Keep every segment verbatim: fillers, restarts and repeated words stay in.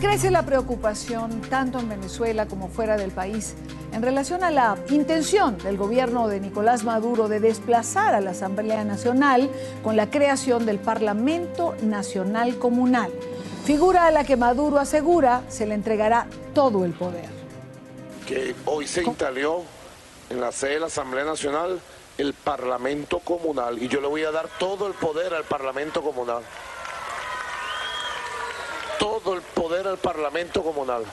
Crece la preocupación tanto en Venezuela como fuera del país en relación a la intención del gobierno de Nicolás Maduro de desplazar a la Asamblea Nacional con la creación del Parlamento Nacional Comunal, figura a la que Maduro asegura se le entregará todo el poder. Que hoy se instaló en la sede de la Asamblea Nacional el Parlamento Comunal, y yo le voy a dar todo el poder al Parlamento Comunal. Todo el poder al Parlamento Comunal.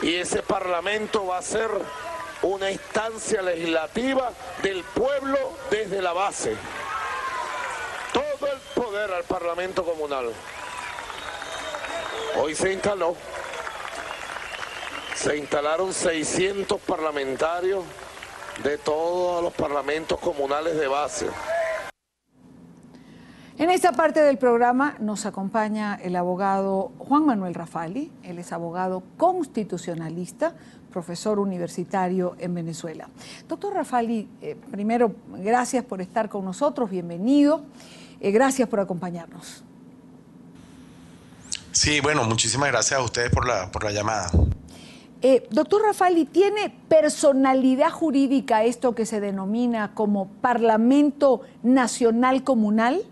Y ese Parlamento va a ser una instancia legislativa del pueblo desde la base. Todo el poder al Parlamento Comunal. Hoy se instaló. Se instalaron seiscientos parlamentarios de todos los parlamentos comunales de base. En esta parte del programa nos acompaña el abogado Juan Manuel Raffalli. Él es abogado constitucionalista, profesor universitario en Venezuela. Doctor Raffalli, eh, primero, gracias por estar con nosotros, bienvenido. Eh, gracias por acompañarnos. Sí, bueno, muchísimas gracias a ustedes por la, por la llamada. Eh, doctor Raffalli, ¿tiene personalidad jurídica esto que se denomina como Parlamento Nacional Comunal?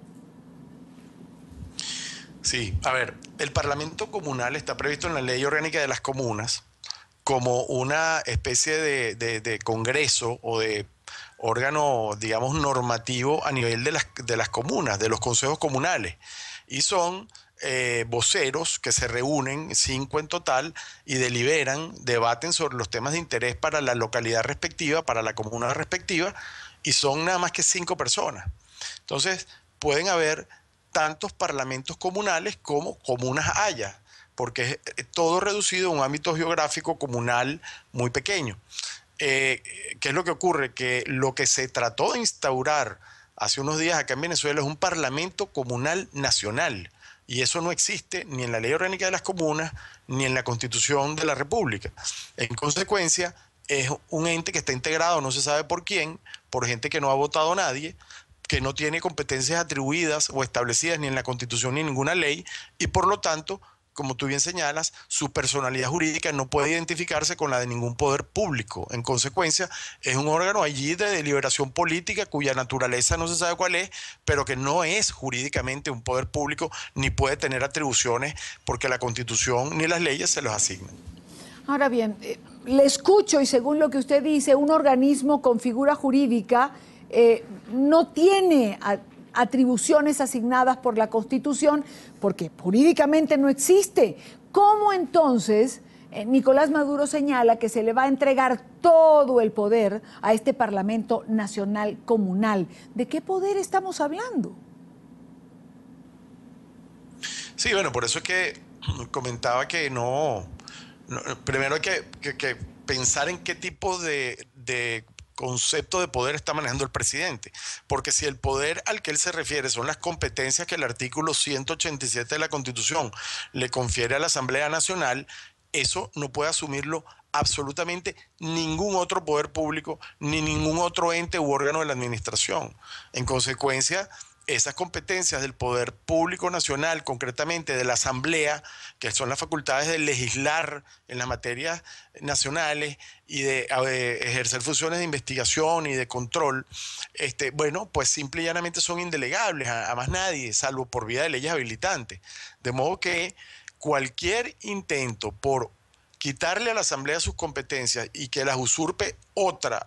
Sí, a ver, el Parlamento Comunal está previsto en la Ley Orgánica de las Comunas como una especie de, de, de congreso o de órgano, digamos, normativo a nivel de las, de las comunas, de los consejos comunales. Y son eh, voceros que se reúnen, cinco en total, y deliberan, debaten sobre los temas de interés para la localidad respectiva, para la comuna respectiva, y son nada más que cinco personas. Entonces, pueden haber tantos parlamentos comunales como comunas haya, porque es todo reducido a un ámbito geográfico comunal muy pequeño. Eh, ¿Qué es lo que ocurre? Que lo que se trató de instaurar hace unos días acá en Venezuela es un parlamento comunal nacional, y eso no existe ni en la Ley Orgánica de las Comunas ni en la Constitución de la República. En consecuencia, es un ente que está integrado, no se sabe por quién, por gente que no ha votado a nadie, que no tiene competencias atribuidas o establecidas ni en la Constitución ni en ninguna ley, y por lo tanto, como tú bien señalas, su personalidad jurídica no puede identificarse con la de ningún poder público. En consecuencia, es un órgano allí de deliberación política cuya naturaleza no se sabe cuál es, pero que no es jurídicamente un poder público ni puede tener atribuciones porque la Constitución ni las leyes se los asignan. Ahora bien, le escucho y según lo que usted dice, un organismo con figura jurídica Eh, no tiene atribuciones asignadas por la Constitución porque jurídicamente no existe. ¿Cómo entonces eh, Nicolás Maduro señala que se le va a entregar todo el poder a este Parlamento Nacional Comunal? ¿De qué poder estamos hablando? Sí, bueno, por eso es que comentaba que no... no primero hay que, que, que pensar en qué tipo de... de concepto de poder está manejando el presidente, porque si el poder al que él se refiere son las competencias que el artículo ciento ochenta y siete de la Constitución le confiere a la Asamblea Nacional, eso no puede asumirlo absolutamente ningún otro poder público ni ningún otro ente u órgano de la administración. En consecuencia, esas competencias del poder público nacional, concretamente de la Asamblea, que son las facultades de legislar en las materias nacionales y de, de ejercer funciones de investigación y de control, este, bueno, pues simple y llanamente son indelegables a, a más nadie, salvo por vía de leyes habilitantes. De modo que cualquier intento por quitarle a la Asamblea sus competencias y que las usurpe otra,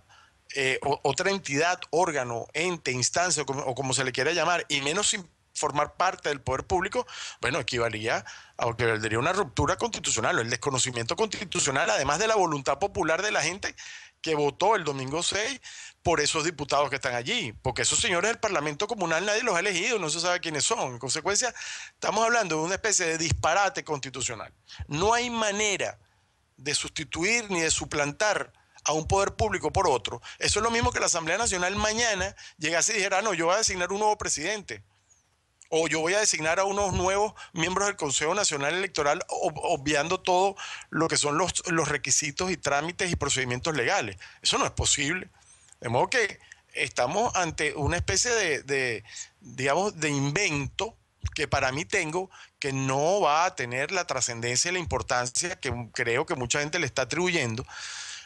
Eh, otra entidad, órgano, ente, instancia o como, o como se le quiera llamar, y menos sin formar parte del poder público, bueno, equivalía a lo que valdría una ruptura constitucional o el desconocimiento constitucional, además de la voluntad popular de la gente que votó el domingo seis por esos diputados que están allí, porque esos señores del Parlamento Comunal nadie los ha elegido, no se sabe quiénes son. En consecuencia, estamos hablando de una especie de disparate constitucional. No hay manera de sustituir ni de suplantar a un poder público por otro. Eso es lo mismo que la Asamblea Nacional mañana llegase y dijera, ah, no, yo voy a designar un nuevo presidente, o yo voy a designar a unos nuevos miembros del Consejo Nacional Electoral, obviando todo lo que son los, los requisitos y trámites y procedimientos legales. Eso no es posible. De modo que estamos ante una especie de, de digamos, de invento que para mí tengo, que no va a tener la trascendencia y la importancia que creo que mucha gente le está atribuyendo,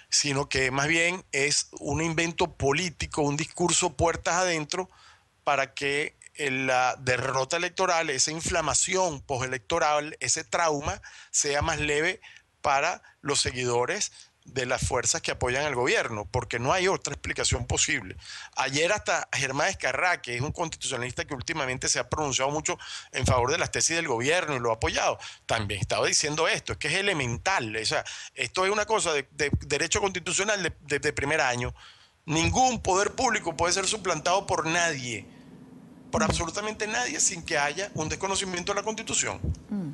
sino que más bien es un invento político, un discurso puertas adentro para que la derrota electoral, esa inflamación postelectoral, ese trauma sea más leve para los seguidores de las fuerzas que apoyan al gobierno, porque no hay otra explicación posible. Ayer hasta Germán Escarrá, que es un constitucionalista que últimamente se ha pronunciado mucho en favor de las tesis del gobierno y lo ha apoyado, también estaba diciendo esto, es que es elemental. O sea, esto es una cosa de, de derecho constitucional de, de, de primer año. Ningún poder público puede ser suplantado por nadie, por absolutamente nadie, sin que haya un desconocimiento de la Constitución. Mm.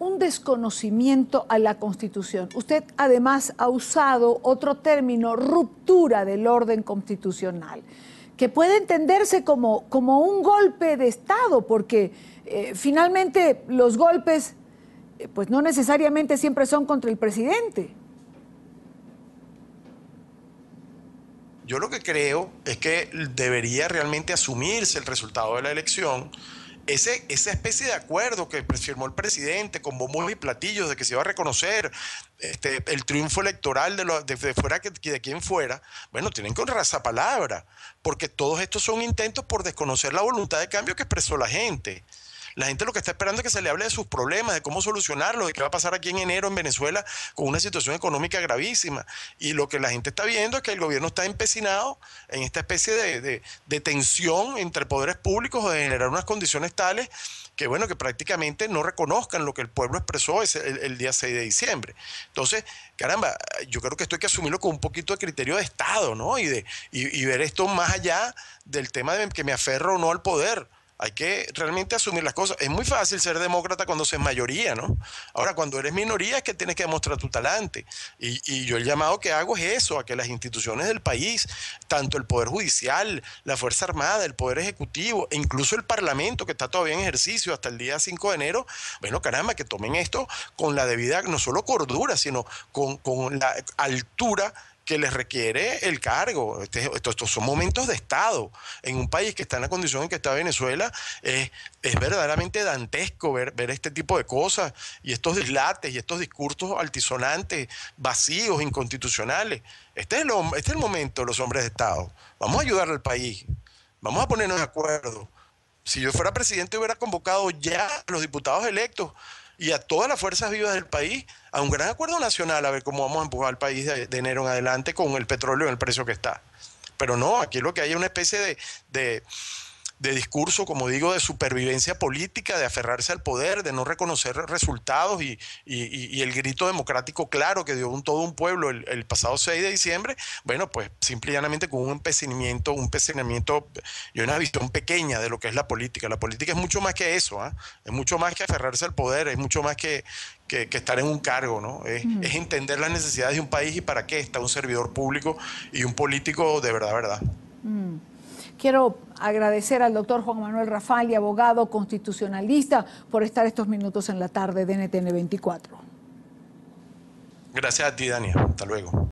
Un desconocimiento a la Constitución. Usted además ha usado otro término, ruptura del orden constitucional, que puede entenderse como, como un golpe de Estado, porque eh, finalmente los golpes eh, pues no necesariamente siempre son contra el presidente. Yo lo que creo es que debería realmente asumirse el resultado de la elección. Ese, esa especie de acuerdo que firmó el presidente con bombos y platillos de que se iba a reconocer este, el triunfo electoral de, lo, de, de, fuera que, de quien fuera, bueno, tienen que honrar esa palabra, porque todos estos son intentos por desconocer la voluntad de cambio que expresó la gente. La gente lo que está esperando es que se le hable de sus problemas, de cómo solucionarlos, de qué va a pasar aquí en enero en Venezuela con una situación económica gravísima. Y lo que la gente está viendo es que el gobierno está empecinado en esta especie de, de, de tensión entre poderes públicos o de generar unas condiciones tales que, bueno, que prácticamente no reconozcan lo que el pueblo expresó ese, el, el día seis de diciembre. Entonces, caramba, yo creo que esto hay que asumirlo con un poquito de criterio de Estado, ¿no? Y, de, y, y ver esto más allá del tema de que me aferro o no al poder. Hay que realmente asumir las cosas. Es muy fácil ser demócrata cuando se es mayoría, ¿no? Ahora, cuando eres minoría es que tienes que demostrar tu talante. Y, y yo el llamado que hago es eso, a que las instituciones del país, tanto el Poder Judicial, la Fuerza Armada, el Poder Ejecutivo, e incluso el Parlamento, que está todavía en ejercicio hasta el día cinco de enero, bueno, caramba, que tomen esto con la debida, no solo cordura, sino con, con la altura que les requiere el cargo. Este, estos, estos son momentos de Estado. En un país que está en la condición en que está Venezuela, es, es verdaderamente dantesco ver, ver este tipo de cosas y estos dislates y estos discursos altisonantes, vacíos, inconstitucionales. Este es, lo, este es el momento de los hombres de Estado. Vamos a ayudar al país, vamos a ponernos de acuerdo. Si yo fuera presidente, hubiera convocado ya a los diputados electos y a todas las fuerzas vivas del país a un gran acuerdo nacional, a ver cómo vamos a empujar al país de, de enero en adelante con el petróleo en el precio que está. Pero no, aquí lo que hay es una especie de, de, de discurso, como digo, de supervivencia política, de aferrarse al poder, de no reconocer resultados y, y, y el grito democrático claro que dio un, todo un pueblo el, el pasado seis de diciembre, bueno, pues simple y llanamente con un empecinamiento, un empecinamiento y una visión pequeña de lo que es la política. La política es mucho más que eso, ¿eh? Es mucho más que aferrarse al poder, es mucho más que, que, que estar en un cargo, ¿no? Es, uh-huh. es entender las necesidades de un país y para qué está un servidor público y un político de verdad, verdad. Uh-huh. Quiero agradecer al doctor Juan Manuel Raffalli, abogado constitucionalista, por estar estos minutos en la tarde de N T N veinticuatro. Gracias a ti, Dania. Hasta luego.